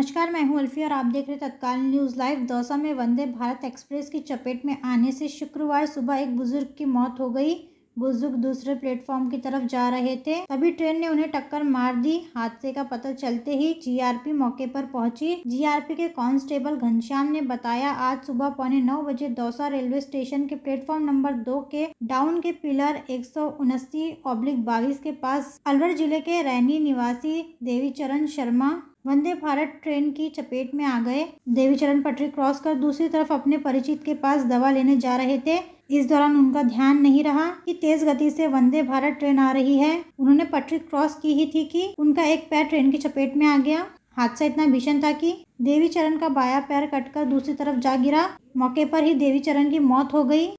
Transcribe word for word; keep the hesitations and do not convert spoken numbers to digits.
नमस्कार, मैं हूं अल्फिया और आप देख रहे तत्काल न्यूज़ लाइव। दौसा में वंदे भारत एक्सप्रेस की चपेट में आने से शुक्रवार सुबह एक बुजुर्ग की मौत हो गई। बुजुर्ग दूसरे प्लेटफॉर्म की तरफ जा रहे थे, तभी ट्रेन ने उन्हें टक्कर मार दी। हादसे का पता चलते ही जीआरपी मौके पर पहुंची। जीआरपी के कांस्टेबल घनश्याम ने बताया, आज सुबह पौने नौ बजे दौसा रेलवे स्टेशन के प्लेटफॉर्म नंबर दो के डाउन के पिलर एक सौ उन्नासी ऑब्लिक बाईस के पास अलवर जिले के रैनी निवासी देवी चरण शर्मा वंदे भारत ट्रेन की चपेट में आ गए। देवी चरण पटरी क्रॉस कर दूसरी तरफ अपने परिचित के पास दवा लेने जा रहे थे। इस दौरान उनका ध्यान नहीं रहा कि तेज गति से वंदे भारत ट्रेन आ रही है। उन्होंने पटरी क्रॉस की ही थी कि उनका एक पैर ट्रेन की चपेट में आ गया। हादसा इतना भीषण था कि देवी चरण का बायां पैर कटकर दूसरी तरफ जा गिरा। मौके पर ही देवी चरण की मौत हो गई।